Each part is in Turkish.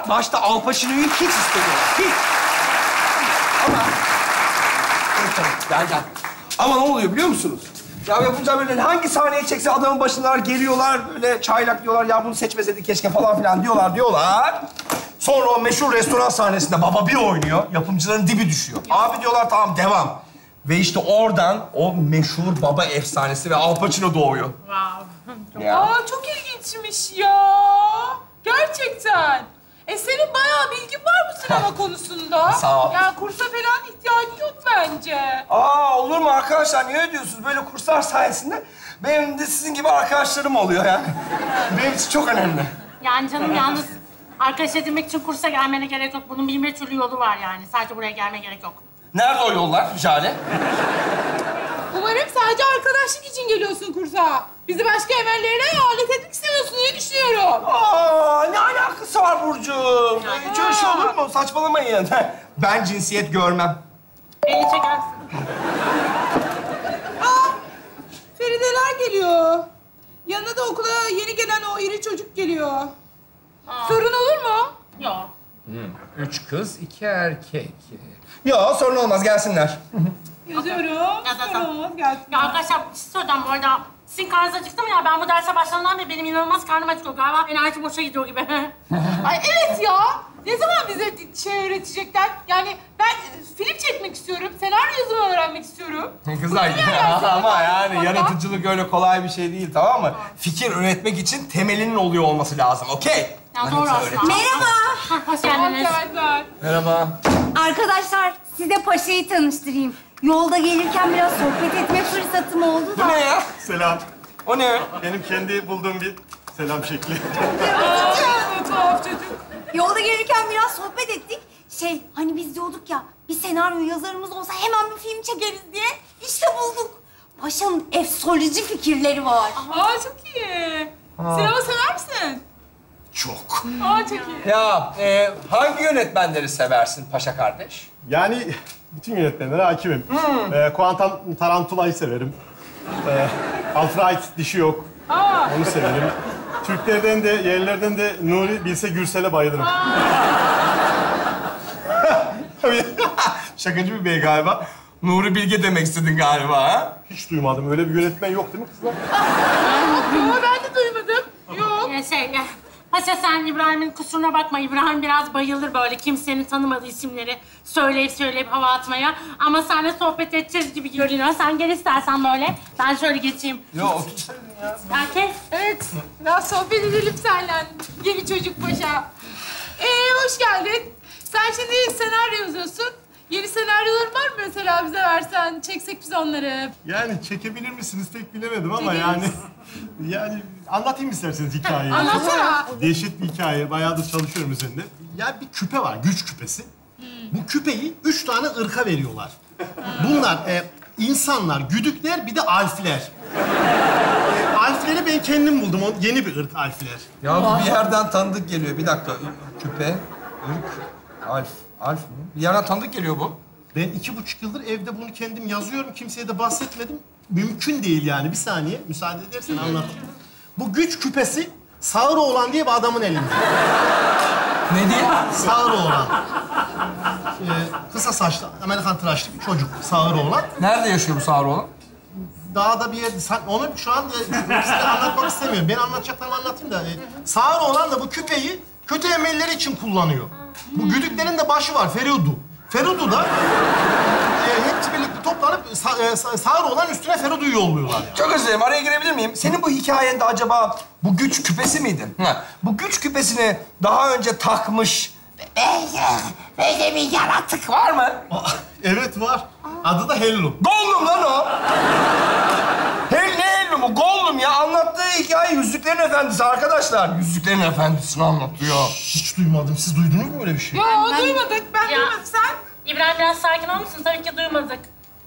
Hatta başta Al Pacino'yu hiç istemiyorlar. Hiç. Ama... Gel. Ama ne oluyor biliyor musunuz? Ya yapınca böyle hangi sahneye çekse adamın başına geliyorlar, böyle çaylak diyorlar, ya bunu seçmeseydik keşke falan filan diyorlar. Sonra o meşhur restoran sahnesinde baba bir oynuyor, yapımcıların dibi düşüyor. Abi diyorlar tamam devam. Ve işte oradan o meşhur baba efsanesi ve Al Pacino doğuyor. Wow. Ya. Aa, çok ilginçmiş ya. Gerçekten. Senin bayağı bilgin var mı sinema konusunda? Sağ ol. Yani kursa falan ihtiyacı yok bence. Aa, olur mu arkadaşlar? Niye ödüyorsunuz? Böyle kurslar sayesinde benim de sizin gibi arkadaşlarım oluyor yani. Benim için çok önemli. Yani canım yalnız arkadaş edinmek için kursa gelmene gerek yok. Bunun bin bir türlü yolu var yani. Sadece buraya gelmeye gerek yok. Nerede o yollar Jale? Umarım sadece arkadaşlık için geliyorsun kursa. Bizi başka emellerine alet etmek istemiyorsun diye düşünüyorum. Aa, ne alakası var Burcu'm? Hiç öyle şey olur mu? Saçmalamayın. Ben cinsiyet görmem. Beni çekersin. Aa, Ferideler geliyor. Yanına da okula yeni gelen o iri çocuk geliyor. Aa. Sorun olur mu? Yok. Hmm. 3 kız, 2 erkek. Yok, sorun olmaz. Gelsinler. Üzüyorum. Sorun. Gelsinler. Ya arkadaşlar, bir şey soracağım bu arada. Sizin karnınız acıktı mı ya? Ben bu derse başladığımdan beri benim inanılmaz karnım acıkıyor. Galiba enerji boşa gidiyor gibi. Ay evet ya. Ne zaman bize şey öğretecekler? Yani ben film çekmek istiyorum. Senaryo yazımı öğrenmek istiyorum. Kızlar ya, ama yani yaratıcılık öyle kolay bir şey değil, tamam mı? Evet. Fikir üretmek için temelinin oluyor olması lazım. Okey. Ya doğru aslında. Merhaba. Hoş geldiniz. Merhaba. Arkadaşlar size Paşa'yı tanıştırayım. Yolda gelirken biraz sohbet etme fırsatım oldu da. Bu ne ya? Selam. O ne? Benim kendi bulduğum bir selam şekli. Tuhaf çocuk. Yolda gelirken biraz sohbet ettik. Şey hani biz diyorduk ya bir senaryo yazarımız olsa hemen bir film çekeriz diye. İşte bulduk. Paşa'nın efsoloji fikirleri var. Aa çok iyi. Selam'ı sever misin? Çok. Aa çok iyi. Ya hangi yönetmenleri seversin Paşa kardeş? Yani bütün yönetmenlere hakimim. Quentin Tarantula'yı severim. Alfred Dişi Yok. Aa. Onu severim. Türklerden de, yerlilerden de Nuri Bilge Gürsel'e bayılırım. Şakacı bir bey galiba. Nuri Bilge demek istedin galiba ha? Hiç duymadım. Öyle bir yönetmen yok değil mi kızlar? Yok, ben de duymadım. Yok. Paşa sen İbrahim'in kusuruna bakma. İbrahim biraz bayılır böyle kimsenin tanımadığı isimleri söyleyip hava atmaya. Ama seninle sohbet edeceğiz gibi görünüyor. Sen gel istersen böyle. Ben şöyle geçeyim. Yok otursaydın ya. Erkek. Evet. Biraz sohbet edelim seninle. Yeni çocuk Paşa. Hoş geldin. Sen şimdi senaryo yazıyorsun. Yeni senaryoların var mı mesela bize versen? Çeksek biz onları. Yani çekebilir misiniz pek bilemedim ama yani... Yani anlatayım isterseniz hikayeyi. Anlatsana. Dehşet bir hikaye. Bayağıdır çalışıyorum üzerinde. Ya bir küpe var, güç küpesi. Bu küpeyi 3 tane ırka veriyorlar. Bunlar insanlar, güdükler bir de alfler. Alfleri ben kendim buldum. O yeni bir ırk alfler. Ya bu bir yerden tanıdık geliyor. Bir dakika. Küpe, ırk, alf. Alf mi? Bir yerden tanıdık geliyor bu. Ben 2,5 yıldır evde bunu kendim yazıyorum. Kimseye de bahsetmedim. Mümkün değil yani. Bir saniye müsaade edersen anlatayım. Bu güç küpesi Sauron diye bir adamın elinde. Ne diye? Sauron. Kısa saçlı, Amerikan tıraşlı bir çocuk. Sauron. Nerede yaşıyor bu Sauron? Dağda bir yerde. Onu şu an size anlatmak istemiyorum. Ben anlatacaklarımı anlatayım da. Sauron da bu küpeyi kötü emelleri için kullanıyor. Bu güdüklerin de başı var, Ferudu. Ferudu da hepsi birlikte toplanıp Sauron'un üstüne Ferudu'yu yolluyorlar yani. Çok özür dilerim, araya girebilir miyim? Senin bu hikayende acaba bu güç küpesi miydi? Ha. Bu güç küpesini daha önce takmış... Böyle bir yaratık var mı? Evet var. Adı da Hellum. Gollum lan o! Hellum, Gollum ya. Anlattığı hikaye Yüzüklerin Efendisi arkadaşlar. Yüzüklerin Efendisi'ni anlatıyor. Hiç duymadım. Siz duydunuz mu öyle bir şey? Yo, duymadık. Ben duymadım. Sen? İbrahim biraz sakin olur musun? Tabii ki duymadık.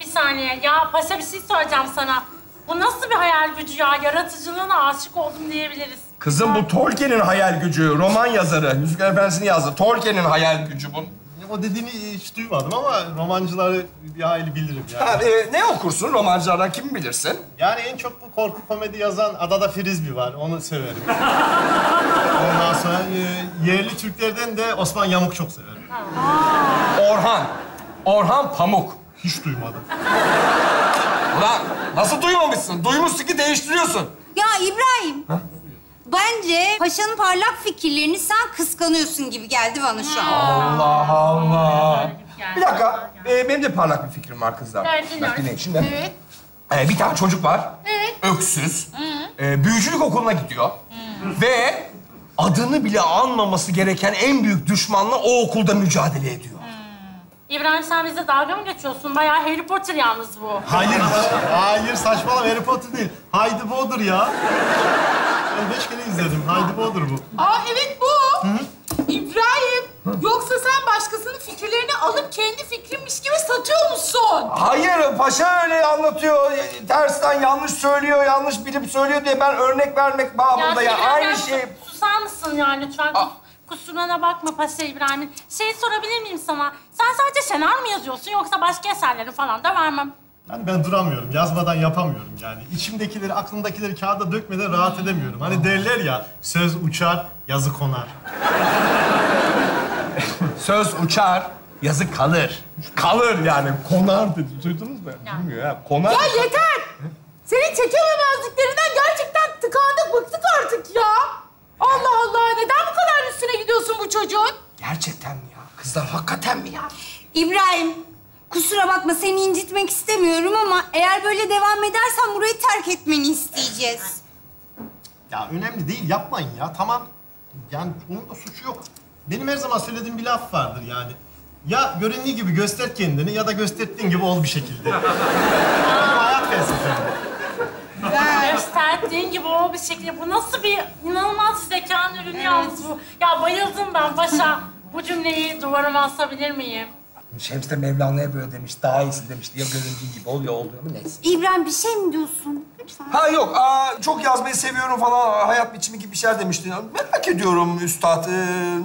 Bir saniye. Ya Paşa bir şey soracağım sana. Bu nasıl bir hayal gücü ya? Yaratıcılığına aşık oldum diyebiliriz. Kızım bu Tolkien'in hayal gücü. Roman yazarı. Yüzüklerin Efendisi'ni yazdı. Tolkien'in hayal gücü bu. O dediğini hiç duymadım ama romancıları bir hayli bilirim yani. Ne okursun romancılardan, kim bilirsin? Yani en çok bu korku komedi yazan Adada Frisbee var, onu severim. Ondan sonra yerli Türklerden de Osman Yamuk çok severim. Orhan Pamuk. Hiç duymadım. Ulan nasıl duymamışsın? Duymuşsun ki değiştiriyorsun. Ya İbrahim. Ha? Bence Paşa'nın parlak fikirlerini sen kıskanıyorsun gibi geldi bana şu an. Allah Allah. Bir dakika. Benim de parlak bir fikrim var kızlar. Bak dinleyin şimdi. Evet. Bir tane çocuk var. Evet. Öksüz. Büyücülük okuluna gidiyor. Ve adını bile anmaması gereken en büyük düşmanla o okulda mücadele ediyor. İbrahim sen bize dalga mı geçiyorsun? Bayağı Harry Potter yalnız bu. Hayır saçmalama, Harry Potter değil. Haydi Potter ya. Ben 5 kere izledim. Haydi Potter bu. Aa evet bu. Hı? İbrahim, yoksa sen başkasının fikirlerini alıp kendi fikrinmiş gibi satıyor musun? Hayır, Paşa öyle anlatıyor. Tersten yanlış söylüyor, yanlış bilip söylüyor diye ben örnek vermek bağımında ya. Aynı şey. Susar mısın ya lütfen? Kusuruna bakma Paşa İbrahim'in. Sorabilir miyim sana? Sen sadece senaryo mı yazıyorsun yoksa başka eserleri falan da var mı? Yani ben duramıyorum, yazmadan yapamıyorum yani. İçimdekileri, aklımdakileri kağıda dökmeden rahat edemiyorum. Hani derler ya, söz uçar, yazı konar. Söz uçar, yazı kalır. Kalır yani, konar dedi. Duydunuz mu? Bilmiyor ya, konar. Ya yeter! Senin çekememezliklerinden gerçekten tıkandık, bıktık artık ya. Allah Allah, neden bu kadar üstüne gidiyorsun bu çocuğun? Gerçekten mi ya? Kızlar hakikaten mi ya? İbrahim, kusura bakma seni incitmek istemiyorum ama eğer böyle devam edersen burayı terk etmeni isteyeceğiz. Ya önemli değil, yapmayın ya, tamam. Yani onun da suçu yok. Benim her zaman söylediğim bir laf vardır yani. Ya göründüğü gibi göster kendini ya da gösterdiğin gibi ol bir şekilde. Hayat felsefesi. Gösterdiğin gibi o bir şekilde. Bu nasıl bir inanılmaz zekanın ürünü yalnız bu. Ya bayıldım ben Paşa. Bu cümleyi duvarıma asabilir miyim? Şems de Mevlana'ya böyle demiş, daha iyisi demişti. Ya göründüğün gibi ol ya olmuyor mu neyse. İbrahim bir şey mi diyorsun? Lütfen. Ha yok, çok yazmayı seviyorum falan, hayat biçimi gibi bir şeyler demiştin. Merak ediyorum üstad,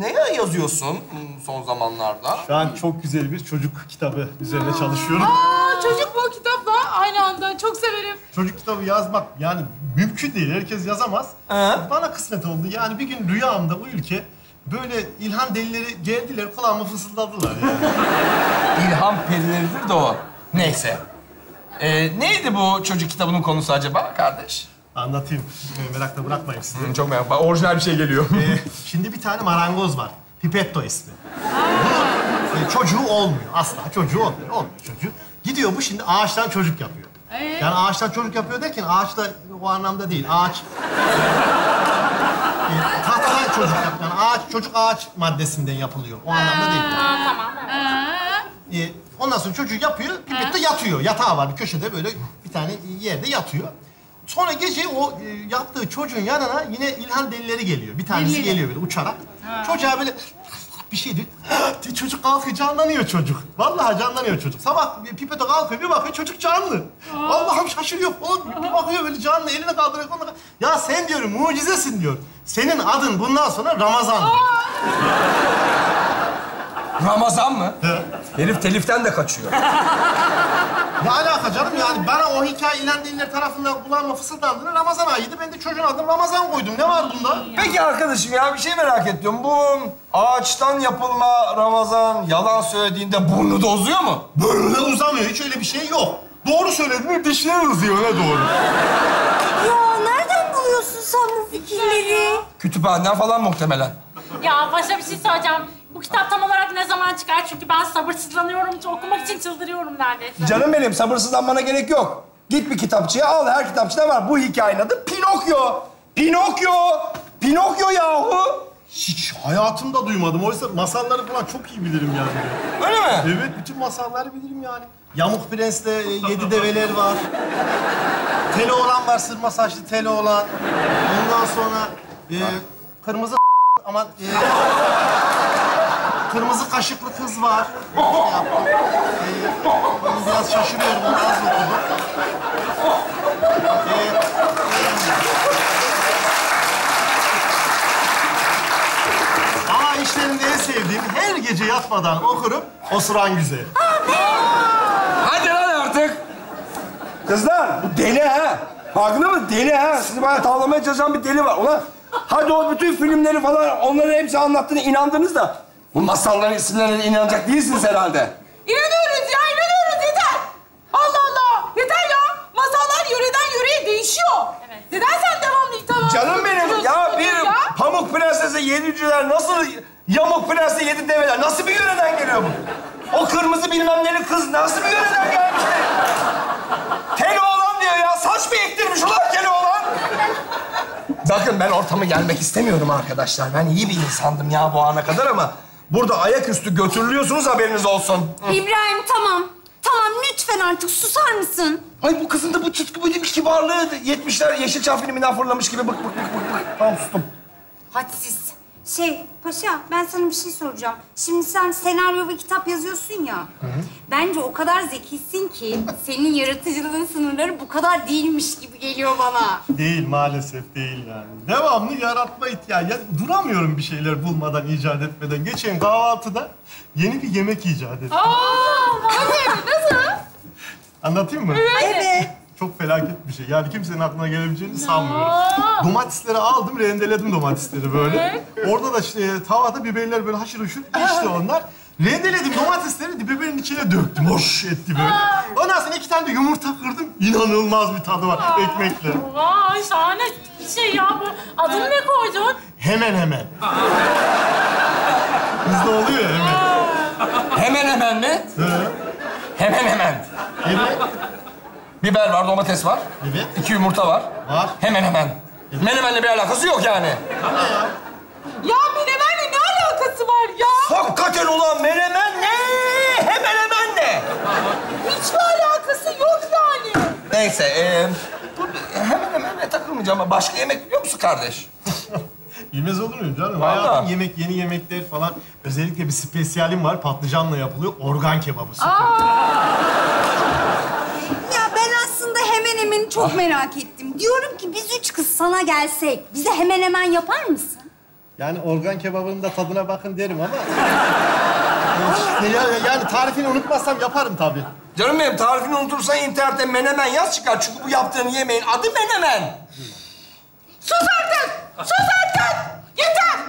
neye yazıyorsun son zamanlarda? Şu an çok güzel bir çocuk kitabı üzerine çalışıyorum. Çocuk bu kitapla aynı anda, çok severim. Çocuk kitabı yazmak yani mümkün değil, herkes yazamaz. Bana kısmet oldu yani bir gün rüyamda bu ülke... Böyle ilham delileri geldiler, kulağıma fısıldadılar yani. İlham perileridir de o. Neyse. Neydi bu çocuk kitabının konusu acaba kardeş? Anlatayım. Merakla bırakmayın sizi. Çok merak. Orijinal bir şey geliyor. Şimdi bir tane marangoz var. Pipetto ismi. Çocuğu olmuyor. Asla çocuğu olmuyor. Olmuyor çocuğu. Gidiyor bu şimdi ağaçtan çocuk yapıyor. Yani ağaçtan çocuk yapıyor derken ağaç da o anlamda değil. Ağaç... tahtadan çocuk yapıyor. Yani ağaç, çocuk ağaç maddesinden yapılıyor. O anlamda değil. Tamam, evet. Ondan sonra çocuğu yapıyor, pipette yatıyor. Yatağı var bir köşede böyle bir tane yerde yatıyor. Sonra gece o yaptığı çocuğun yanına yine ilham delileri geliyor. Bir tanesi geliyor böyle uçarak. Çocuğa böyle bir şey diyor. Çocuk kalkıyor, canlanıyor çocuk. Vallahi canlanıyor çocuk. Sabah pipete kalkıyor, bir bakıyor çocuk canlı. Allah'ım şaşırıyor falan. Bir bakıyor böyle canlı, elini kaldırıyor. Ya sen diyorum, mucizesin diyor. Senin adın bundan sonra Ramazan. Ramazan mı? Herif teliften de kaçıyor. Ne alaka canım yani bana o hikaye ilan deliler tarafından kulağıma fısıldandığında Ramazan ayıydı. Ben de çocuğun adını Ramazan koydum. Ne var bunda? Peki arkadaşım ya bir şey merak ediyorum. Bu ağaçtan yapılma Ramazan yalan söylediğinde burnu da uzuyor mu? Burnu da uzamıyor. Hiç öyle bir şey yok. Doğru söylediğinde dişleri uzuyor. Öyle doğru. Ya nereden buluyorsun sen bu fikirleri? Kütüphaneden falan muhtemelen. Ya Paşa bir şey söyleyeceğim. Bu kitap tam olarak ne zaman çıkar? Çünkü ben sabırsızlanıyorum. Okumak için çıldırıyorum neredeyse. Canım benim, sabırsızlanmana gerek yok. Git bir kitapçıya al. Her kitapçıda var. Bu hikayenin adı Pinokyo. Pinokyo yahu. Hiç hayatımda duymadım. Oysa masalları falan çok iyi bilirim yani. Öyle mi? Evet, bütün masalları bilirim yani. Yamuk Prens'te 7 develer var. Teleoğlan var, sırma saçlı Teleoğlan. Ondan sonra kırmızı aman... Kırmızı kaşıklı kız var. Ben biraz şaşırıyorum, onu az okudum. Ama işlerinde en sevdiğim sevdiğim, her gece yatmadan okurum Osuran Güzeli. Hadi lan artık. Kızlar, bu deli ha. Farkında mı? Deli ha. Sizi bana tavlamaya çalışan bir deli var. Ulan hadi o bütün filmleri falan, onları hepsi anlattığına inandınız da bu masalların isimlerine inanacak değilsiniz herhalde. İnanıyoruz ya, inanıyoruz. Yeter. Allah Allah. Yeter ya. Masallar yöreden yöreye değişiyor. Evet. Neden sen devamlı itham? Canım benim ya, bir ya. Pamuk Prenses'e yedi cüceler nasıl, Yamuk Prenses'e yedi develer nasıl bir yöreden geliyor bu? O kırmızı bilmem neli kız nasıl bir yöreden gelmiş? Keloğlan diyor ya. Saç mı ektirmiş ulan Keloğlan? Bakın ben ortamı gelmek istemiyorum arkadaşlar. Ben iyi bir insandım ya bu ana kadar ama burada ayaküstü götürülüyorsunuz, haberiniz olsun. İbrahim tamam. Tamam lütfen artık susar mısın? Ay bu kızın da bu çıtkı böyle bir kibarlığı 70'ler Yeşilçam filminden fırlamış gibi bık. Tamam sustum. Hadsiz. Paşa ben sana bir şey soracağım. Şimdi sen senaryo ve kitap yazıyorsun ya. Hı hı. Bence o kadar zekisin ki senin yaratıcılığın sınırları bu kadar değilmiş gibi geliyor bana. Değil, maalesef değil yani. Devamlı yaratma ihtiyacı. Ya, duramıyorum bir şeyler bulmadan, icat etmeden. Geçen kahvaltıda yeni bir yemek icat ettim. Aa, nasıl? Anlatayım mı? Evet. Çok felaket bir şey. Yani kimsenin aklına gelebileceğini sanmıyorum. Domatesleri aldım, rendeledim domatesleri böyle. Evet. Orada da işte, tavada biberler böyle haşır huşur pişti onlar. Rendeledim domatesleri, biberin içine döktüm. Hoş etti böyle. Ondan sonra 2 tane de yumurta kırdım. İnanılmaz bir tadı var ekmekle. Vay şahane bir şey ya bu. Adını ne koydun? Hemen. Hızlı oluyor ya hemen. Hemen mi? Hı. Hemen. Evet. Biber var, domates var. Evet. 2 yumurta var. Var. Hemen. Evet. Menemenle bir alakası yok yani. Ya menemenle ne alakası var ya? Hakikaten ulan menemen ne? Hemen ne? Hiçbir alakası yok yani. Neyse, hemen takılmayacağım ama başka yemek biliyor musun kardeş? Yemez olur muyum canım? Vallahi. Hayatım yemek, yeni yemekler falan. Özellikle bir spesiyalim var, patlıcanla yapılıyor. Organ kebabı. Hemen çok merak ettim. Diyorum ki biz 3 kız sana gelsek, bize hemen yapar mısın? Yani organ kebabının da tadına bakın derim ama... yani tarifini unutmazsam yaparım tabii. Canım benim, tarifini unutursan internette menemen yaz çıkar. Çünkü bu yaptığın yemeğin adı menemen. Sus artık! Sus artık! Yeter!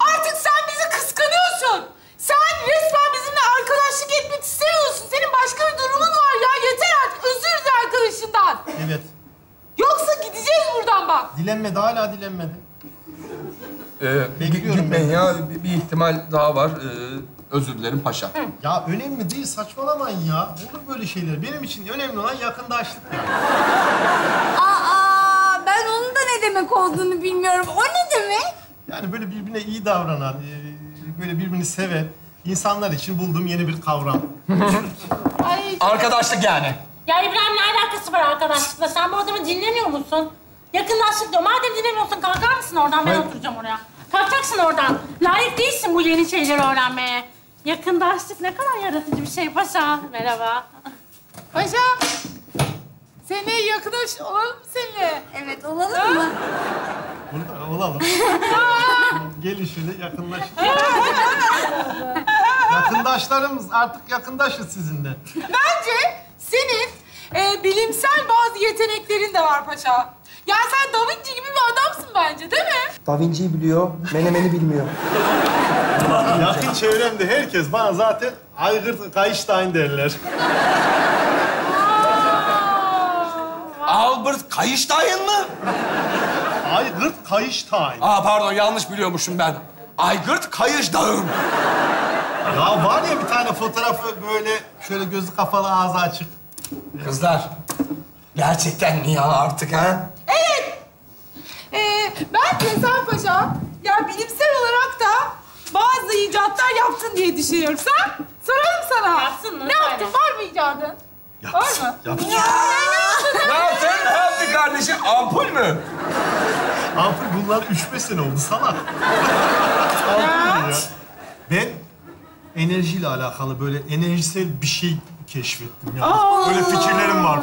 Artık sen bizi kıskanıyorsun. Sen resmen bizimle arkadaşlık etmek istiyorsun. Senin başka bir durumun var ya. Yeter artık. Özür dilerim arkadaşından. Evet. Yoksa gideceğiz buradan bak. Dilenmedi. Hala dilenmedi. Gitmeyin ya. Bir ihtimal daha var. Özür dilerim paşa. Hı. Ya önemli değil. Saçmalamayın ya. Olur böyle şeyler. Benim için önemli olan yakındaşlık. Aa, ben onun da ne demek olduğunu bilmiyorum. O ne demek? Yani böyle birbirine iyi davranan... böyle birbirini seven insanlar için bulduğum yeni bir kavram. Arkadaşlık yani. Ya İbrahim ne alakası var arkadaşlıkla? Sen bu adamı dinlemiyor musun? Yakınlaştık diyor. Madem dinlemiyorsun kalkar mısın oradan? Ben oturacağım oraya. Kalkacaksın oradan. Layık değilsin bu yeni şeyleri öğrenmeye. Yakınlaştık ne kadar yaratıcı bir şey paşa. Merhaba. Paşa. Seni yakınlaş olalım mı seninle? Evet olalım mı? Burada olalım. Gelin şöyle yakınlaşın. Yakındaşlarımız artık yakındaşız sizinle. Bence senin bilimsel bazı yeteneklerin de var paşa. Ya sen Da Vinci gibi bir adamsın bence değil mi? Da Vinci'yi biliyor, menemeni bilmiyor. Yakın çevremde herkes bana zaten Albert Einstein derler. Albert Einstein mı? Aygırt Kayıştağ'ın. Aa pardon, yanlış biliyormuşum ben. Aygırt Kayıştağ'ın. Ya var ya bir tane fotoğrafı böyle şöyle gözü kapalı, ağzı açık. Kızlar, gerçekten niye artık ha? Evet. Ben Cezan Paşa, ya bilimsel olarak da bazı icatlar yaptın diye düşünüyorum. Sen? Soralım sana. Yapsın mı? Ne yaptın? Var mı icadın? Yapsın. Var mı? Yapsın. Ne yaptın? Ne yaptın kardeşim? Ampul mü? Ampul bunlar 3-5 sene oldu salak. Ampul ya. Ben enerjiyle alakalı böyle enerjisel bir şey keşfettim yani. Böyle fikirlerim var,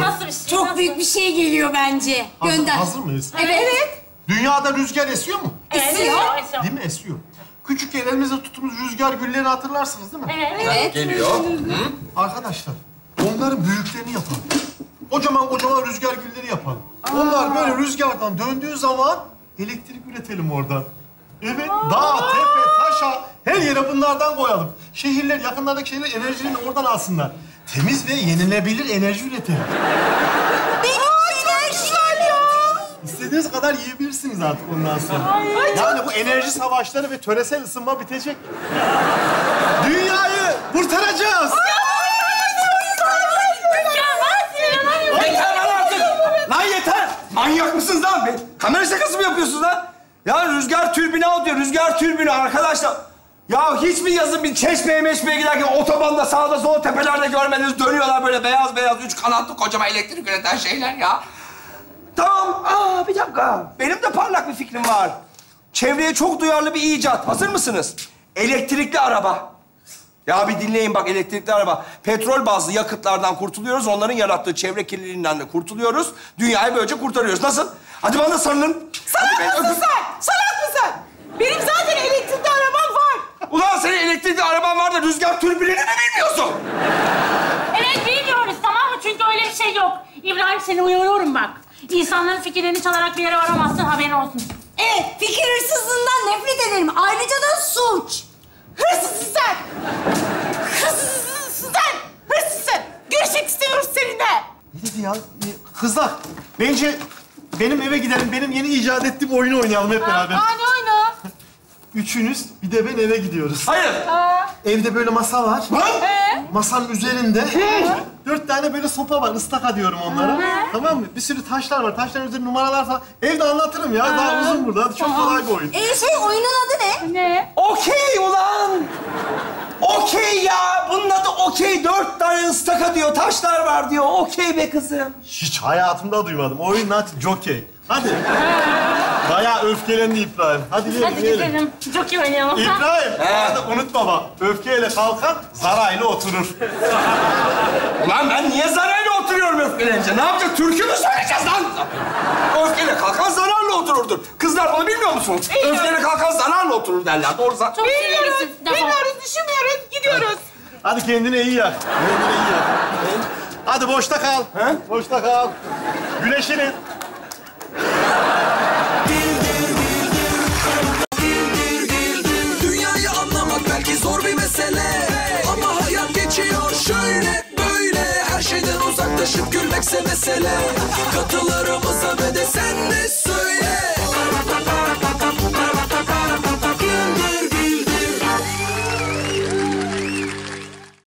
Nasıl bir şey? Çok büyük bir şey geliyor bence. Gönder. Hazır mıyız? Evet. Dünyada rüzgar esiyor mu? Esiyor. Değil mi? Esiyor. Küçükken elimizde tuttuğumuz rüzgar güllerini hatırlarsınız değil mi? Evet. Evet. Geliyor. Hı? Arkadaşlar, onların büyüklerini yapalım. Kocaman rüzgar gülleri yapalım. Aa. Onlar böyle rüzgardan döndüğü zaman elektrik üretelim orada. Evet, dağ, tepe, taşa, her yere bunlardan koyalım. Şehirler, yakınlardaki şehirler enerjini oradan alsınlar. Temiz ve yenilebilir enerji üretelim. İstediğiniz kadar yiyebilirsiniz artık ondan sonra. Ay, yani bu enerji savaşları ve töresel ısınma bitecek. Dünyayı kurtaracağız. Yeter lan artık! Lan yeter! Manyak mısınız lan? Kamera şakası mı yapıyorsunuz lan? Ya rüzgar türbini al diyor, rüzgar türbini arkadaşlar. Ya hiç mi yazın bir çeşmeye meşmeye giderken otobanda sağda sola tepelerde görmediniz? Dönüyorlar böyle beyaz beyaz, üç kanatlı kocaman elektrik üreten şeyler ya. Tamam. Bir dakika. Benim de parlak bir fikrim var. Çevreye çok duyarlı bir icat. Hazır mısınız? Elektrikli araba. Ya bir dinleyin bak, elektrikli araba. Petrol bazlı yakıtlardan kurtuluyoruz. Onların yarattığı çevre kirliliğinden de kurtuluyoruz. Dünyayı böylece kurtarıyoruz. Nasıl? Hadi bana da sarılın. Salak mısın sen? Salak mısın? Benim zaten elektrikli arabam var. Ulan senin elektrikli araban var da rüzgar türbinini mi bilmiyorsun? Evet, bilmiyoruz tamam mı? Çünkü öyle bir şey yok. İbrahim, seni uyarıyorum bak. İnsanların fikirlerini çalarak bir yere varamazsın, haberin olsun. Evet, fikir hırsızlığından nefret ederim. Ayrıca da suç. Hırsızsın sen! Hırsızsın sen! Hırsızsın! Görüşmek istiyoruz seninle. Ne dedi ya? Kızlar, bence benim eve gidelim. Benim yeni icat ettiğim oyunu oynayalım hep beraber. Ne oyunu? Üçünüz, bir de ben eve gidiyoruz. Hayır! Evde böyle masa var. Masanın üzerinde 4 tane böyle sopa var, ıstaka diyorum onlara. Tamam mı? Bir sürü taşlar var, taşların üzerinde numaralar falan. Evde anlatırım ya, daha uzun burada. Çok kolay bir oyun. Oyunun adı ne? Ne? Okey ulan! Okey ya! Bunun adı okey. 4 tane ıstaka diyor, taşlar var diyor. Okey be kızım. Hiç hayatımda duymadım. Oyunun adı jokey. Hadi. Bayağı öfkelendi İbrahim. Hadi gidelim. Hadi gidelim. Çok iyi oynayalım. İbrahim, unutma bak. Öfkeyle kalkan, zarayla oturur. Ulan ben niye zarayla oturuyorum öfkelenince? Ne yapacağız? Türkü mü söyleyeceğiz lan? Öfkeyle kalkan, zararla otururdur. Kızlar bunu bilmiyor musunuz? Öfkeyle kalkan, zararla oturur derler. Doğru zaten. Bilmiyoruz, düşünmüyoruz. Gidiyoruz. Hadi kendine iyi yak. Kendine iyi yak. Hadi boşta kal. He? Boşta kal. Güneşinin. Dünyayı anlamak belki zor bir mesele ama hayat geçiyor şöyle böyle, her şeyden uzaklaşıp gülmekse mesele. Katılarımıza ve de sen de söyle.